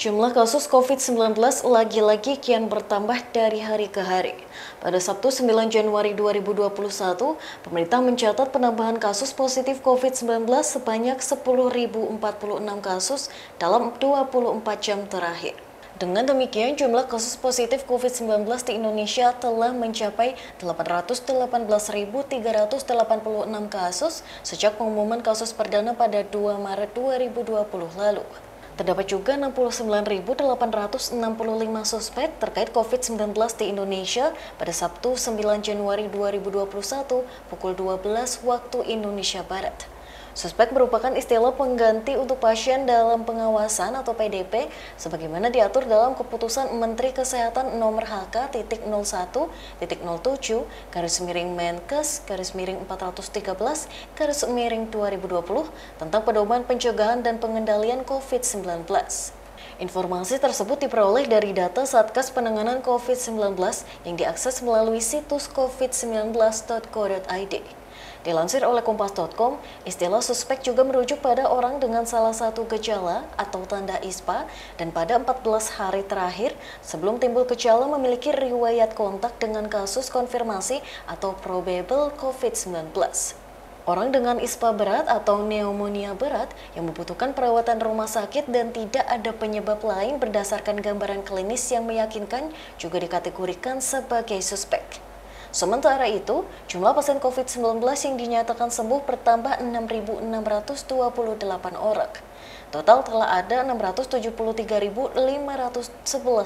Jumlah kasus COVID-19 lagi-lagi kian bertambah dari hari ke hari. Pada Sabtu 9 Januari 2021, pemerintah mencatat penambahan kasus positif COVID-19 sebanyak 10.046 kasus dalam 24 jam terakhir. Dengan demikian, jumlah kasus positif COVID-19 di Indonesia telah mencapai 818.386 kasus sejak pengumuman kasus perdana pada 2 Maret 2020 lalu. Terdapat juga 69.865 suspek terkait COVID-19 di Indonesia pada Sabtu 9 Januari 2021 pukul 12 waktu Indonesia Barat. Suspek merupakan istilah pengganti untuk pasien dalam pengawasan atau PDP sebagaimana diatur dalam Keputusan Menteri Kesehatan Nomor HK.01.07/Menkes/413/2020 tentang pedoman pencegahan dan pengendalian COVID-19. Informasi tersebut diperoleh dari data Satgas Penanganan COVID-19 yang diakses melalui situs covid19.co.id. Dilansir oleh Kompas.com, istilah suspek juga merujuk pada orang dengan salah satu gejala atau tanda ISPA dan pada 14 hari terakhir sebelum timbul gejala memiliki riwayat kontak dengan kasus konfirmasi atau probable COVID-19. Orang dengan ISPA berat atau pneumonia berat yang membutuhkan perawatan rumah sakit dan tidak ada penyebab lain berdasarkan gambaran klinis yang meyakinkan juga dikategorikan sebagai suspek. Sementara itu, jumlah pasien COVID-19 yang dinyatakan sembuh bertambah 6.628 orang. Total telah ada 673.511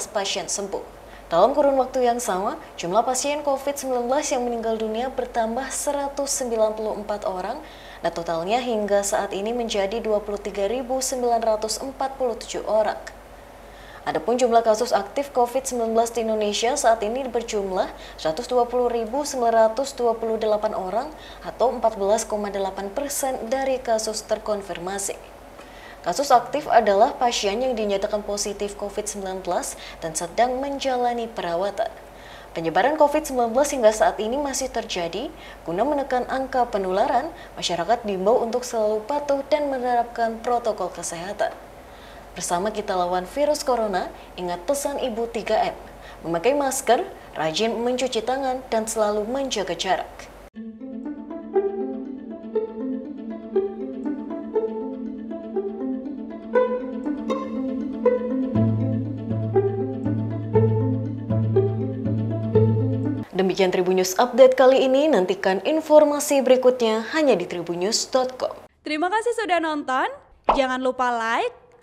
pasien sembuh. Dalam kurun waktu yang sama, jumlah pasien COVID-19 yang meninggal dunia bertambah 194 orang, dan totalnya hingga saat ini menjadi 23.947 orang. Adapun jumlah kasus aktif COVID-19 di Indonesia saat ini berjumlah 120.928 orang atau 14,8% dari kasus terkonfirmasi. Kasus aktif adalah pasien yang dinyatakan positif COVID-19 dan sedang menjalani perawatan. Penyebaran COVID-19 hingga saat ini masih terjadi. Guna menekan angka penularan, masyarakat diimbau untuk selalu patuh dan menerapkan protokol kesehatan. Bersama kita lawan virus corona, ingat pesan Ibu 3M, memakai masker, rajin mencuci tangan, dan selalu menjaga jarak. Demikian Tribunnews Update kali ini, nantikan informasi berikutnya hanya di tribunnews.com. Terima kasih sudah nonton, jangan lupa like,